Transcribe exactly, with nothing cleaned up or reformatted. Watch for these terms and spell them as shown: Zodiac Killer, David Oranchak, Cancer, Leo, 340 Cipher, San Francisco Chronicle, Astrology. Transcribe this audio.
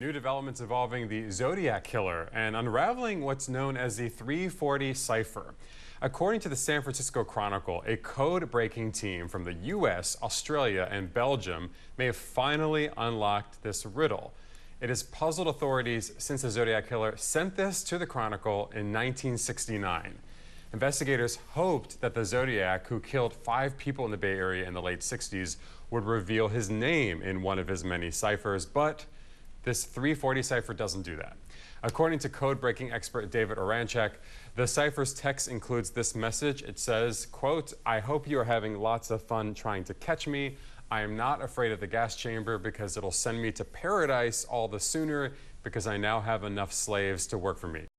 New developments involving the Zodiac Killer and unraveling what's known as the three forty Cipher. According to the San Francisco Chronicle, a code-breaking team from the U S, Australia, and Belgium may have finally unlocked this riddle. It has puzzled authorities since the Zodiac Killer sent this to the Chronicle in nineteen sixty-nine. Investigators hoped that the Zodiac, who killed five people in the Bay Area in the late sixties, would reveal his name in one of his many ciphers, but this three forty cipher doesn't do that. According to code-breaking expert David Oranchak, the cipher's text includes this message. It says, quote, "I hope you are having lots of fun trying to catch me. I am not afraid of the gas chamber because it'll send me to paradise all the sooner because I now have enough slaves to work for me."